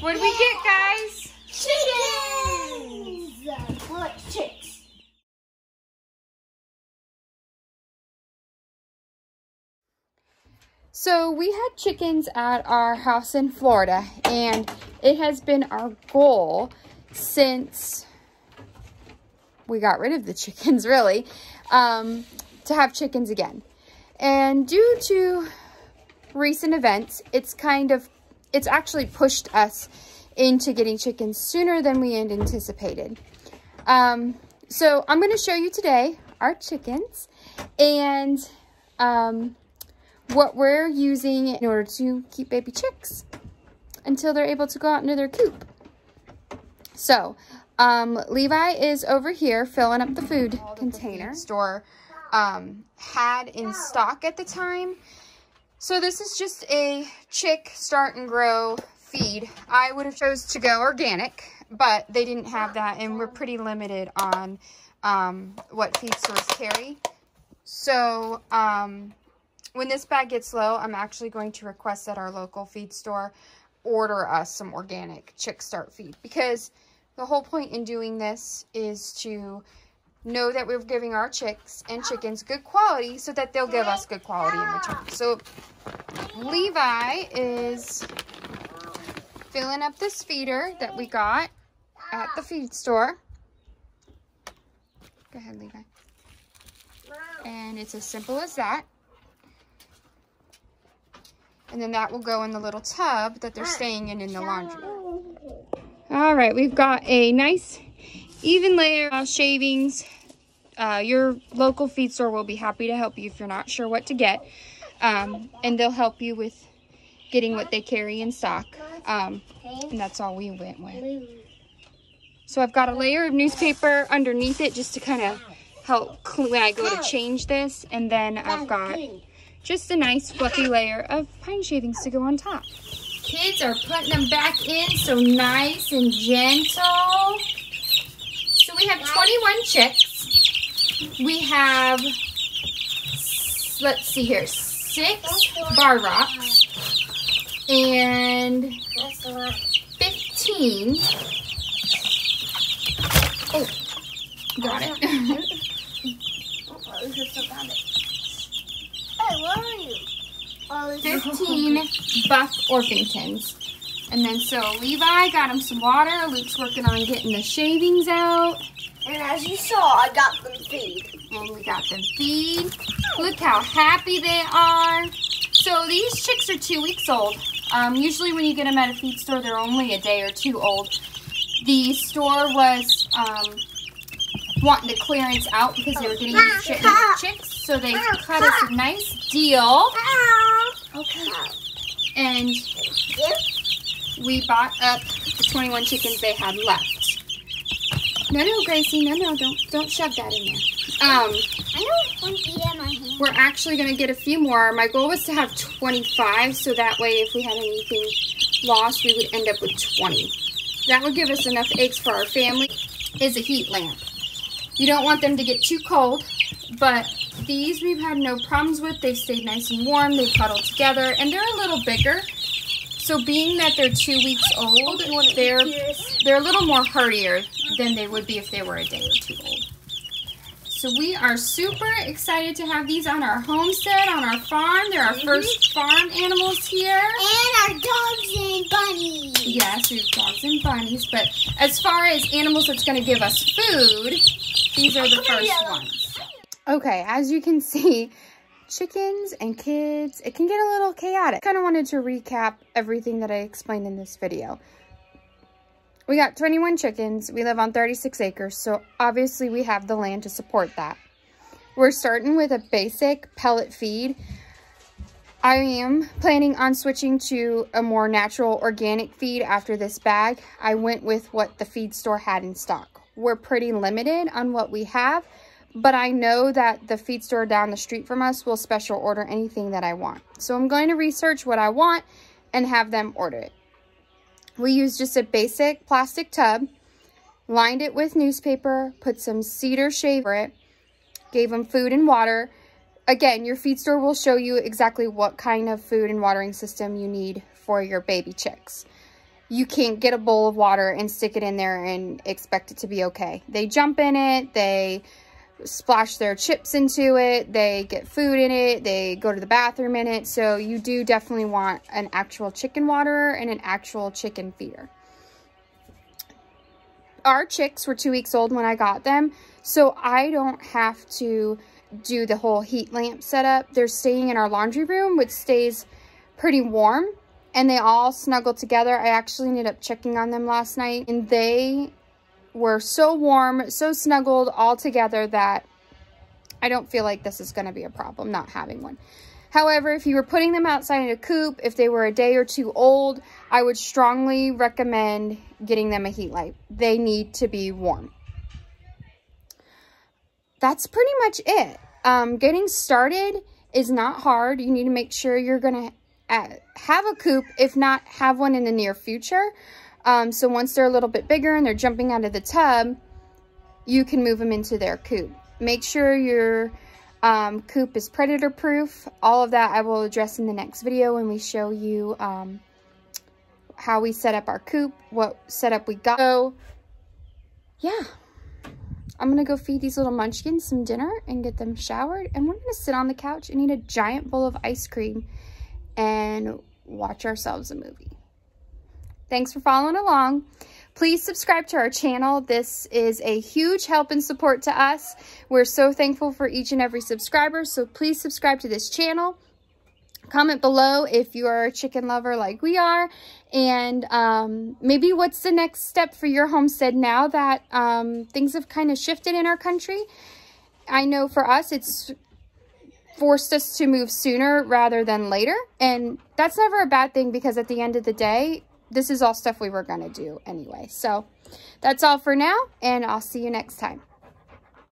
What did we get, guys? Chickens! We're like chicks. So we had chickens at our house in Florida, and it has been our goal since we got rid of the chickens, really, to have chickens again. And due to recent events, it's actually pushed us into getting chickens sooner than we had anticipated. So I'm going to show you today our chickens and what we're using in order to keep baby chicks until they're able to go out into their coop. So Levi is over here filling up the food container. The food store had in stock at the time. So this is just a chick start and grow feed. I would have chose to go organic, but they didn't have that, and we're pretty limited on what feed stores carry. So when this bag gets low, I'm actually going to request that our local feed store order us some organic chick start feed, because the whole point in doing this is to know that we're giving our chicks and chickens good quality so that they'll give us good quality in return. So Levi is filling up this feeder that we got at the feed store. Go ahead, Levi. And it's as simple as that. And then that will go in the little tub that they're staying in the laundry. All right, we've got a nice even layer of shavings. Your local feed store will be happy to help you if you're not sure what to get. And they'll help you with getting what they carry in stock. And that's all we went with. So I've got a layer of newspaper underneath it just to kind of help when I go to change this. And then I've got just a nice fluffy layer of pine shavings to go on top. Kids are putting them back in so nice and gentle. So we have 21 chicks. We have, let's see here, 6 bar rocks and 15. Oh, got it. Where are you? 15 buff Orpingtons. And then so Levi got him some water. Luke's working on getting the shavings out. And as you saw, I got them feed. And we got them feed. Look how happy they are. So these chicks are 2 weeks old. Usually when you get them at a feed store, they're only a day or two old. The store was wanting to clearance out because they were getting these chicks. So they cut us a nice deal. Okay. And we bought up the 21 chickens they had left. No, no, Gracie, no, no, don't shove that in there. I know one bee in my hand. We're actually gonna get a few more. My goal was to have 25, so that way if we had anything lost, we would end up with 20. That would give us enough eggs for our family. Is a heat lamp. You don't want them to get too cold, but these we've had no problems with. They've stayed nice and warm. They cuddle together, and they're a little bigger. So being that they're 2 weeks old, they're a little more hardier than they would be if they were a day or two old. So we are super excited to have these on our homestead, on our farm. They're our first farm animals here. And our dogs and bunnies. Yes, we have dogs and bunnies. But as far as animals that's going to give us food, these are the first ones. Okay, as you can see, chickens and kids, it can get a little chaotic. I kind of wanted to recap everything that I explained in this video. We got 21 chickens. We live on 36 acres, so obviously we have the land to support that. We're starting with a basic pellet feed. I am planning on switching to a more natural organic feed after this bag. I went with what the feed store had in stock. We're pretty limited on what we have, but I know that the feed store down the street from us will special order anything that I want. So I'm going to research what I want and have them order it. We used just a basic plastic tub, lined it with newspaper, put some cedar shade over it, gave them food and water. Again, your feed store will show you exactly what kind of food and watering system you need for your baby chicks. you can't get a bowl of water and stick it in there and expect it to be okay. They jump in it, they splash their chips into it, they get food in it, they go to the bathroom in it. So you do definitely want an actual chicken waterer and an actual chicken feeder. Our chicks were 2 weeks old when I got them, so I don't have to do the whole heat lamp setup. They're staying in our laundry room, which stays pretty warm, and they all snuggle together. I actually ended up checking on them last night, and they were so warm, so snuggled all together that I don't feel like this is going to be a problem not having one. However, if you were putting them outside in a coop, if they were a day or two old, I would strongly recommend getting them a heat lamp. They need to be warm. That's pretty much it. Getting started is not hard. You need to make sure you're going to have a coop, if not have one in the near future. So once they're a little bit bigger and they're jumping out of the tub, you can move them into their coop. Make sure your coop is predator proof. All of that I will address in the next video when we show you how we set up our coop, what setup we got. So yeah, I'm gonna go feed these little munchkins some dinner and get them showered, and we're gonna sit on the couch and eat a giant bowl of ice cream and watch ourselves a movie. Thanks for following along. Please subscribe to our channel. This is a huge help and support to us. We're so thankful for each and every subscriber, so please subscribe to this channel. Comment below if you are a chicken lover like we are, and maybe what's the next step for your homestead now that things have kind of shifted in our country. I know for us, it's forced us to move sooner rather than later, and that's never a bad thing, because at the end of the day, this is all stuff we were going to do anyway. So that's all for now, and I'll see you next time.